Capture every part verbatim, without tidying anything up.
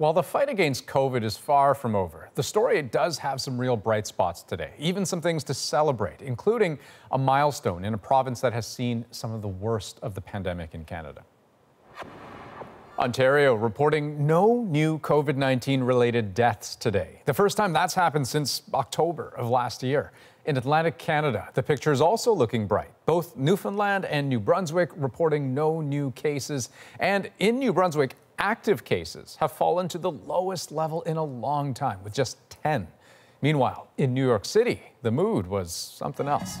While the fight against COVID is far from over, the story does have some real bright spots today, even some things to celebrate, including a milestone in a province that has seen some of the worst of the pandemic in Canada. Ontario reporting no new COVID nineteen related deaths today. The first time that's happened since October of last year. In Atlantic Canada, the picture is also looking bright. Both Newfoundland and New Brunswick reporting no new cases. And in New Brunswick, active cases have fallen to the lowest level in a long time, with just ten. Meanwhile, in New York City, the mood was something else.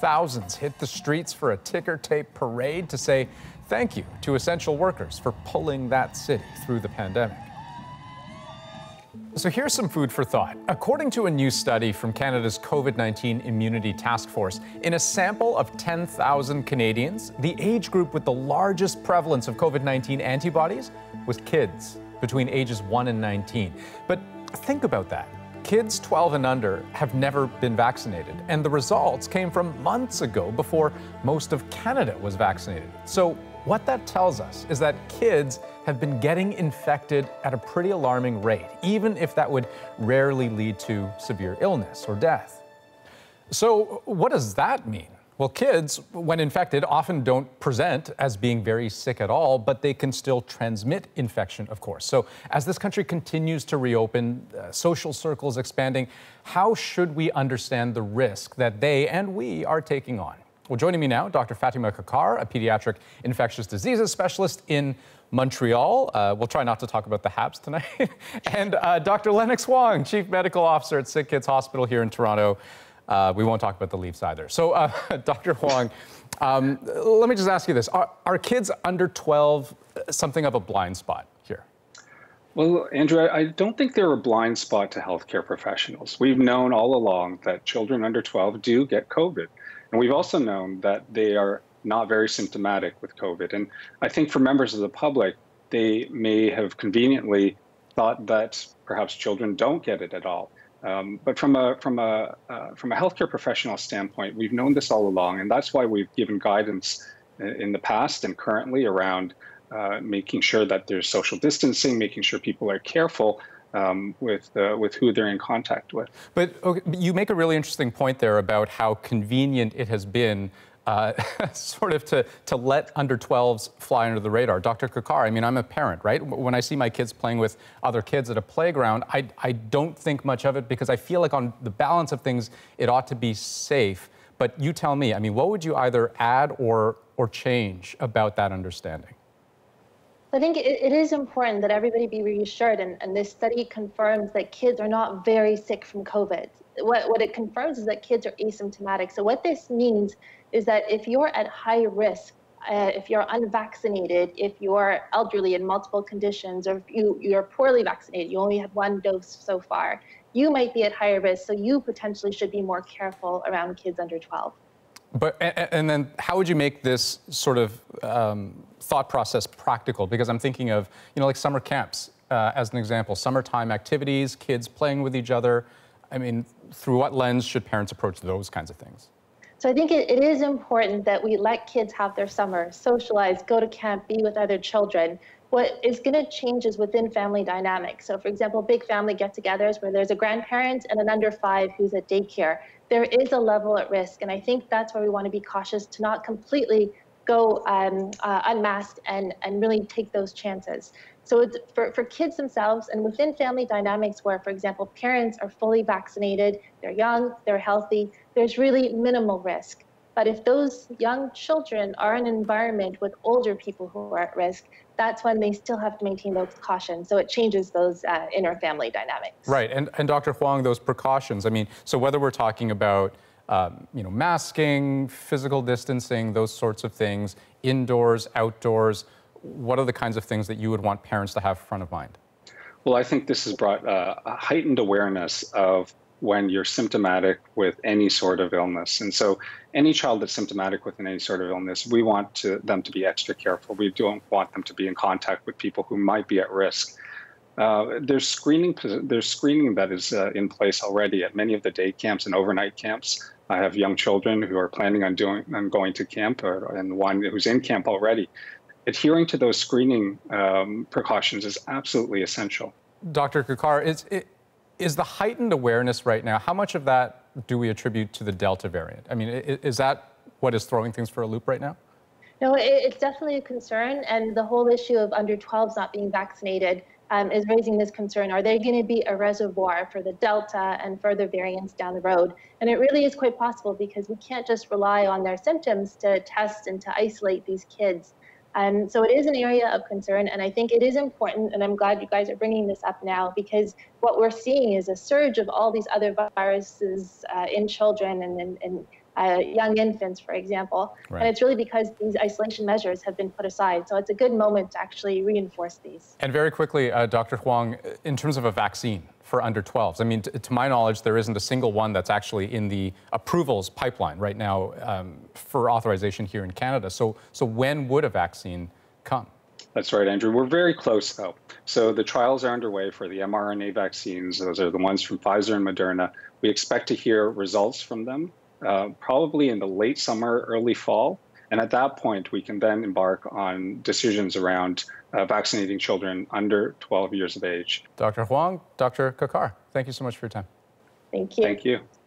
Thousands hit the streets for a ticker tape parade to say thank you to essential workers for pulling that city through the pandemic. So here's some food for thought. According to a new study from Canada's COVID nineteen Immunity Task Force, in a sample of ten thousand Canadians, the age group with the largest prevalence of COVID nineteen antibodies was kids between ages one and nineteen. But think about that. Kids twelve and under have never been vaccinated, and the results came from months ago before most of Canada was vaccinated. So what that tells us is that kids have been getting infected at a pretty alarming rate, even if that would rarely lead to severe illness or death. So what does that mean? Well, kids, when infected, often don't present as being very sick at all, but they can still transmit infection, of course. So as this country continues to reopen, uh, social circles expanding, how should we understand the risk that they and we are taking on? Well, joining me now, Doctor Fatima Kakkar, a pediatric infectious diseases specialist in Montreal. Uh, we'll try not to talk about the Habs tonight. and uh, Doctor Lennox Wong, chief medical officer at SickKids Hospital here in Toronto. Uh, we won't talk about the Leafs either. So, uh, Doctor Wong, um, let me just ask you this. Are, are kids under twelve something of a blind spot here? Well, Andrew, I don't think they're a blind spot to healthcare professionals. We've known all along that children under twelve do get COVID. And we've also known that they are not very symptomatic with COVID. And I think for members of the public, they may have conveniently thought that perhaps children don't get it at all. Um, but from a, from, a, uh, from a healthcare professional standpoint, we've known this all along, and that's why we've given guidance in the past and currently around uh, making sure that there's social distancing, making sure people are careful Um, with, uh, with who they're in contact with. But okay, you make a really interesting point there about how convenient it has been uh, sort of to, to let under twelves fly under the radar. Doctor Kakkar, I mean, I'm a parent, right? When I see my kids playing with other kids at a playground, I, I don't think much of it because I feel like on the balance of things, it ought to be safe. But you tell me, I mean, what would you either add or, or change about that understanding? I think it is important that everybody be reassured, and, and this study confirms that kids are not very sick from COVID. What, what it confirms is that kids are asymptomatic. So what this means is that if you're at high risk, uh, if you're unvaccinated, if you're elderly in multiple conditions, or if you, you're poorly vaccinated, you only had one dose so far, you might be at higher risk, so you potentially should be more careful around kids under twelve. But and then how would you make this sort of um, thought process practical? Because I'm thinking of, you know, like summer camps uh, as an example, summertime activities, kids playing with each other. I mean, through what lens should parents approach those kinds of things? So I think it, it is important that we let kids have their summer, socialize, go to camp, be with other children. What is going to change is within family dynamics. So, for example, big family get-togethers where there's a grandparent and an under five who's at daycare. There is a level at risk, and I think that's where we want to be cautious to not completely go um, uh, unmasked and, and really take those chances. So it's for, for kids themselves and within family dynamics where, for example, parents are fully vaccinated, they're young, they're healthy, there's really minimal risk. But if those young children are in an environment with older people who are at risk, that's when they still have to maintain those cautions. So it changes those uh, inner family dynamics. Right. And, and Doctor Huang, those precautions, I mean, so whether we're talking about, um, you know, masking, physical distancing, those sorts of things, indoors, outdoors, what are the kinds of things that you would want parents to have front of mind? Well, I think this has brought uh, a heightened awareness of when you're symptomatic with any sort of illness. And so any child that's symptomatic with any sort of illness, we want to, them to be extra careful. We don't want them to be in contact with people who might be at risk. Uh, there's screening, there's screening that is uh, in place already at many of the day camps and overnight camps I have young children who are planning on doing on going to camp, or, and one who's in camp already. Adhering to those screening um, precautions is absolutely essential. Doctor Kakkar, is, is the heightened awareness right now, how much of that do we attribute to the Delta variant? I mean, is that what is throwing things for a loop right now? No, it's definitely a concern, and the whole issue of under twelves not being vaccinated um, is raising this concern. Are they going to be a reservoir for the Delta and further variants down the road? And it really is quite possible, because we can't just rely on their symptoms to test and to isolate these kids. Um, so it is an area of concern, and I think it is important, and I'm glad you guys are bringing this up now, because what we're seeing is a surge of all these other viruses uh, in children and, and, and uh, young infants, for example. Right. And it's really because these isolation measures have been put aside. So it's a good moment to actually reinforce these. And very quickly, uh, Doctor Huang, in terms of a vaccine for under twelves, I mean, t to my knowledge, there isn't a single one that's actually in the approvals pipeline right now um, for authorization here in Canada. So, so when would a vaccine come? That's right, Andrew. We're very close, though. So the trials are underway for the mRNA vaccines. Those are the ones from Pfizer and Moderna. We expect to hear results from them uh, probably in the late summer, early fall. And at that point, we can then embark on decisions around Uh, vaccinating children under twelve years of age. Doctor Huang, Doctor Kakkar, thank you so much for your time. Thank you. Thank you.